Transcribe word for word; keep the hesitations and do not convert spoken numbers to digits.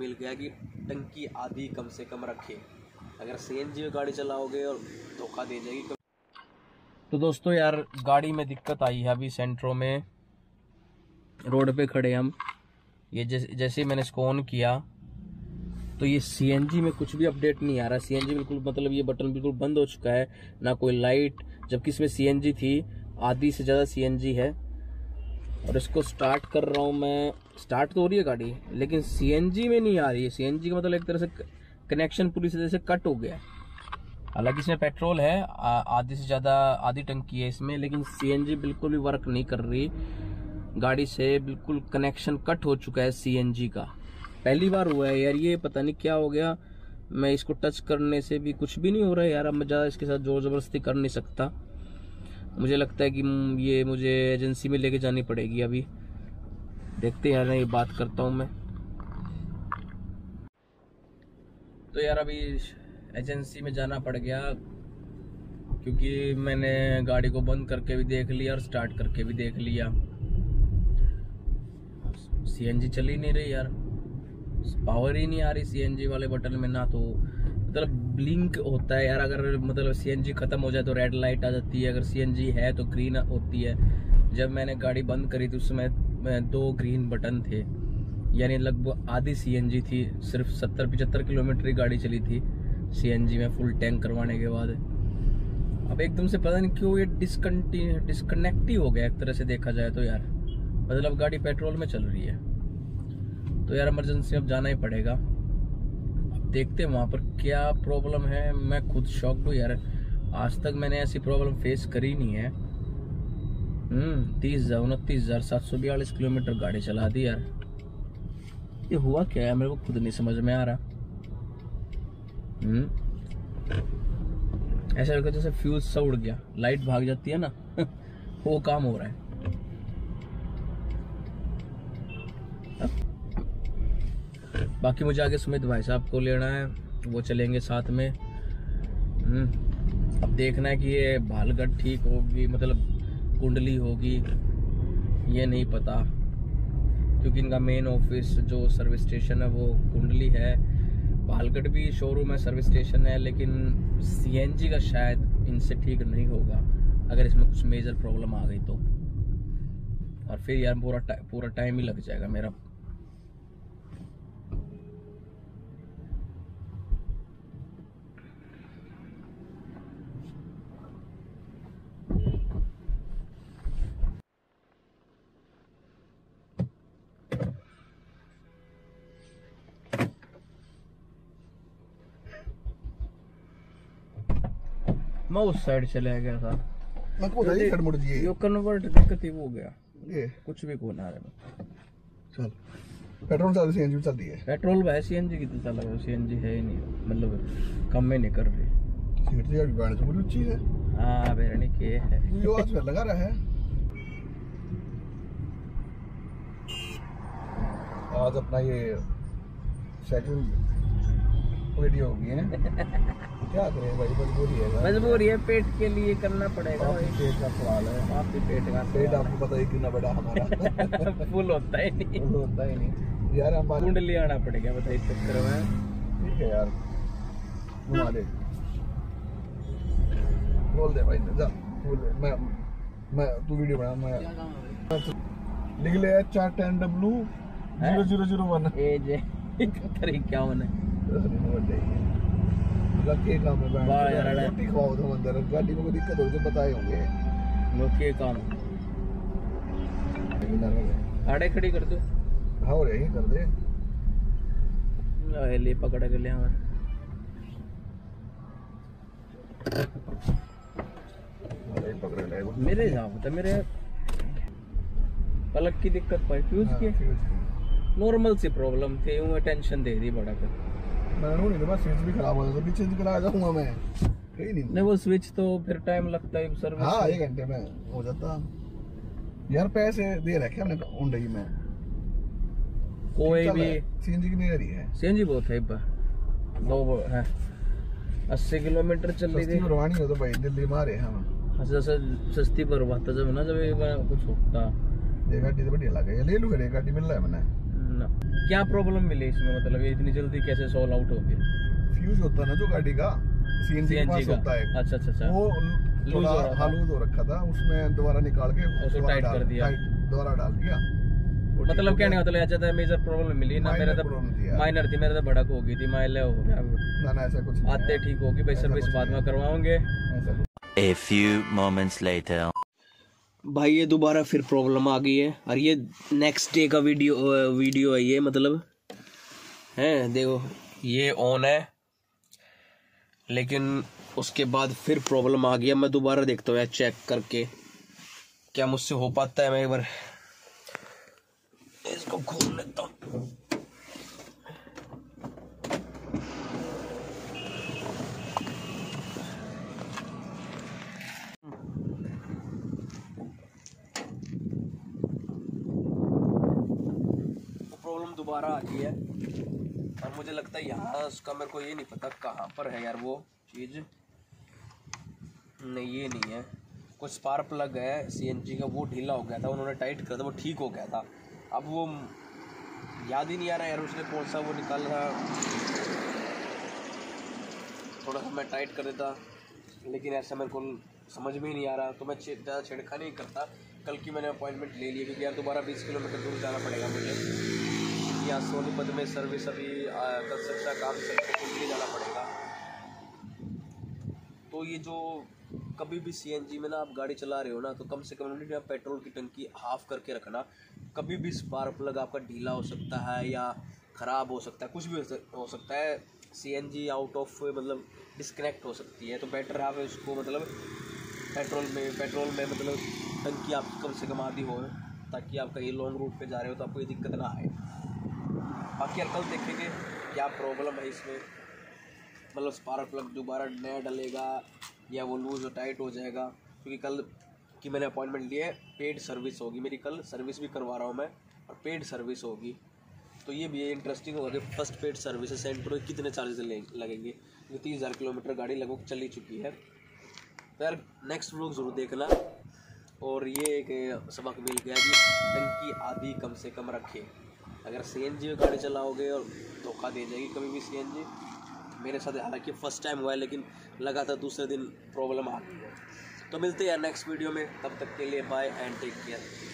मिल गया कि टंकी आधी कम से कम रखें। अगर सीएनजी में गाड़ी चलाओगे और धोखा दे जाएगी। कम... तो दोस्तों यार गाड़ी में दिक्कत आई है अभी सेंट्रो में। रोड पे खड़े हम, ये जैसे जैसे मैंने इसको ऑन किया तो ये सीएनजी में कुछ भी अपडेट नहीं आ रहा। सीएनजी बिल्कुल मतलब ये बटन बिल्कुल बंद हो चुका है, ना कोई लाइट, जबकि इसमें सीएनजी थी, आधी से ज़्यादा सीएनजी है। और इसको स्टार्ट कर रहा हूँ मैं, स्टार्ट तो हो रही है गाड़ी लेकिन सीएनजी में नहीं आ रही है। सीएनजी का मतलब एक तरह से कनेक्शन पूरी तरह से कट हो गया है। हालांकि इसमें पेट्रोल है, आधी से ज़्यादा आधी टंकी है इसमें, लेकिन सीएनजी बिल्कुल भी वर्क नहीं कर रही। गाड़ी से बिल्कुल कनेक्शन कट हो चुका है सीएनजी का। पहली बार हुआ है यार ये, पता नहीं क्या हो गया। मैं इसको टच करने से भी कुछ भी नहीं हो रहा है यार। अब मैं ज़्यादा इसके साथ जोर ज़बरदस्ती कर नहीं सकता। मुझे लगता है कि ये मुझे एजेंसी में लेके जानी पड़ेगी। अभी देखते हैं यार, ये बात करता हूँ मैं। तो यार अभी एजेंसी में जाना पड़ गया, क्योंकि मैंने गाड़ी को बंद करके भी देख लिया और स्टार्ट करके भी देख लिया, सीएनजी चल ही नहीं रही यार। पावर ही नहीं आ रही सीएनजी वाले बटन में, ना तो मतलब ब्लिंक होता है यार। अगर मतलब सीएनजी खत्म हो जाए तो रेड लाइट आ जाती है, अगर सीएनजी है तो ग्रीन होती है। जब मैंने गाड़ी बंद करी थी उस समय दो ग्रीन बटन थे, यानी लगभग आधी सीएनजी थी। सिर्फ सत्तर पचहत्तर किलोमीटर ही गाड़ी चली थी सीएनजी में फुल टैंक करवाने के बाद। अब एकदम से पता नहीं क्यों ये डिसकंटिन्यू डिसकनेक्ट ही हो गया एक तरह से देखा जाए तो यार। मतलब गाड़ी पेट्रोल में चल रही है, तो यार इमरजेंसी अब जाना ही पड़ेगा। अब देखते हैं वहाँ पर क्या प्रॉब्लम है। मैं खुद शॉक्ड हूँ यार, आज तक मैंने ऐसी प्रॉब्लम फेस करी नहीं है। हम्म तीस हजार उनतीस हजार सात सौ बयालीस किलोमीटर गाड़ी चला दी यार। ये हुआ क्या है मेरे को खुद नहीं समझ में आ रहा। हम्म ऐसा लगता है जैसे फ्यूज सा उड़ गया, लाइट भाग जाती है ना वो काम हो रहा है। बाकी मुझे आगे सुमित भाई साहब को लेना है, वो चलेंगे साथ में। अब देखना है कि ये भालगढ़ ठीक होगी मतलब कुंडली होगी, ये नहीं पता, क्योंकि इनका मेन ऑफिस जो सर्विस स्टेशन है वो कुंडली है। भालगढ़ भी शोरूम है, सर्विस स्टेशन है, लेकिन सीएनजी का शायद इनसे ठीक नहीं होगा अगर इसमें कुछ मेजर प्रॉब्लम आ गई तो। और फिर यार पूरा टा, पूरा टाइम ही लग जाएगा मेरा। मैं उस साइड चला गया था, मैं को नहीं कर मुड़ दिए यो कन्वर्ट दिक्कत ही हो गया ये। कुछ भी को ना रहा। चल पेट्रोल चल सीएनजी चल दिए, पेट्रोल भाई सीएनजी की तो चला गया, सीएनजी है ही नहीं मतलब कम में नहीं कर रही। सीएनजी का गाड़ी तो बहुत अच्छी है। हां बेरने के है यो आज लगा रहा है। आज अपना ये सेकंड वीडियो हो गई है क्या करें भाई, मजबूरी है मजबूरी है पेट के लिए करना पड़ेगा। पेट का सवाल है, आपके पेट का पेट आपको पता है कितना बड़ा हमारा फुल होता ही नहीं फुल होता ही नहीं यार। हम कुंडली आना पड़ेगा बताइए चक्कर में। ठीक है यार घुमा दे, बोल दे भाई जा बोल दे। मैं मैं तू वीडियो बना, मैं लिख ले चार ten W zero zero zero one A J इकहत्तर इक्यावन है। लक्की काम है यार, रोटी खाओ तो अंदर गाड़ी को दिक्कत हो तो बताए होंगे। लक्की काम आड़े खड़ी कर दो, हाँ रे कर दे ले, ले पकड़ के ले हमारे। अरे पकड़ ले मेरे साहब तो मेरे पलक की दिक्कत पाई, फ्यूज की नॉर्मल सी प्रॉब्लम थी, वो टेंशन दे दी बड़ा कर। नहीं नहीं बस स्विच भी खराब हो गया, पीछे निकल आ जाऊंगा मैं। नहीं नहीं नहीं वो स्विच तो फिर टाइम लगता है सर्विस। हां एक घंटे में हो जाता यार। पैसे दे रखे हमने हुंडई में, कोई भी सीएनजी की नहीं रही है। सीएनजी बहुत है बा दो है अस्सी किलोमीटर चल रही है। परवानी हो तो भाई दिल्ली मारे हम ऐसा सस्ती परवाता जब ना जब कुछ होता। ये गाड़ी तो बढ़िया लगे, ले लूं रे गाड़ी मिल रहा है मैंने। ना, क्या प्रॉब्लम मिली इसमें, मतलब ये इतनी जल्दी कैसे सोल्व आउट होती है? फ्यूज होता है ना जो गाड़ी का, सीएनजी के पास होता है। अच्छा अच्छा अच्छा, वो थोड़ा हालूज हो रखा था, उसमें दोबारा निकाल के उसको टाइट कर दिया, दोबारा डाल दिया। मतलब कहने का मतलब अच्छा था, मेजर प्रॉब्लम मिली ना, मेरा तो माइनर थी, मेरा तो भड़क हो गई थी, माइल हो गया ना ना, ऐसा कुछ आते ठीक होगी भाई, सर्विस बाद में करवाओगे। A few moments later. भाई ये दोबारा फिर प्रॉब्लम आ गई है, और ये नेक्स्ट डे का वीडियो वीडियो है ये, मतलब है देखो ये ऑन है, लेकिन उसके बाद फिर प्रॉब्लम आ गया। मैं दोबारा देखता हूँ चेक करके क्या मुझसे हो पाता है। मैं एक बार इसको खोल लेता हूँ। दोबारा आ गई है, और मुझे लगता है यहाँ उसका, मेरे को ये नहीं पता कहाँ पर है यार वो चीज़। नहीं ये नहीं है, कुछ स्पार्क प्लग है सीएनजी का, वो ढीला हो गया था, उन्होंने टाइट कर दिया, वो ठीक हो गया था। अब वो याद ही नहीं आ रहा यार, उसने कौन सा वो निकाल रहा, थोड़ा सा मैं टाइट कर देता, लेकिन ऐसा मेरे को समझ में ही नहीं आ रहा, तो मैं ज़्यादा छिड़का नहीं करता। कल की मैंने अपॉइंटमेंट ले ली, क्योंकि यार दोबारा बीस किलोमीटर दूर जाना पड़ेगा मुझे, यहाँ सोनीपत में सर्विस अभी कंस्ट्रक्शन काम चल रहा है, तो दिल्ली जाना पड़ेगा। तो ये जो कभी भी सीएनजी में ना आप गाड़ी चला रहे हो ना, तो कम से कम आप पेट्रोल की टंकी हाफ करके रखना। कभी भी स्पार्क प्लग आपका ढीला हो सकता है, या ख़राब हो सकता है, कुछ भी हो सकता है। सीएनजी आउट ऑफ मतलब डिस्कनेक्ट हो सकती है, तो बेटर आप इसको मतलब पेट्रोल में पेट्रोल में मतलब टंकी आपकी कम से कम आधी हो, ताकि आप कहीं लॉन्ग रूट पर जा रहे हो तो आपको ये दिक्कत ना आए। बाकी कल देखेंगे क्या प्रॉब्लम है इसमें, मतलब स्पार्क प्लग दोबारा नया डलेगा या वो लूज़ और टाइट हो जाएगा, क्योंकि कल की मैंने अपॉइंटमेंट ली है, पेड सर्विस होगी मेरी, कल सर्विस भी करवा रहा हूँ मैं, और पेड सर्विस होगी। तो ये भी इंटरेस्टिंग होगा कि फर्स्ट पेड सर्विस है सेंट्रो, कितने चार्जेस लगेंगे, क्योंकि तीस हज़ार किलोमीटर गाड़ी लगभग चली चुकी है। तो यार नेक्स्ट व्लॉग ज़रूर देखना, और ये एक सबक मिल गया कि टंकी आधी कम से कम रखें। अगर सीएनजी में गाड़ी चलाओगे और धोखा दे जाएगी कभी भी सीएनजी। मेरे साथ हालांकि फर्स्ट टाइम हुआ है, लेकिन लगातार दूसरे दिन प्रॉब्लम आ गई है। तो मिलते हैं नेक्स्ट वीडियो में, तब तक के लिए बाय एंड टेक केयर।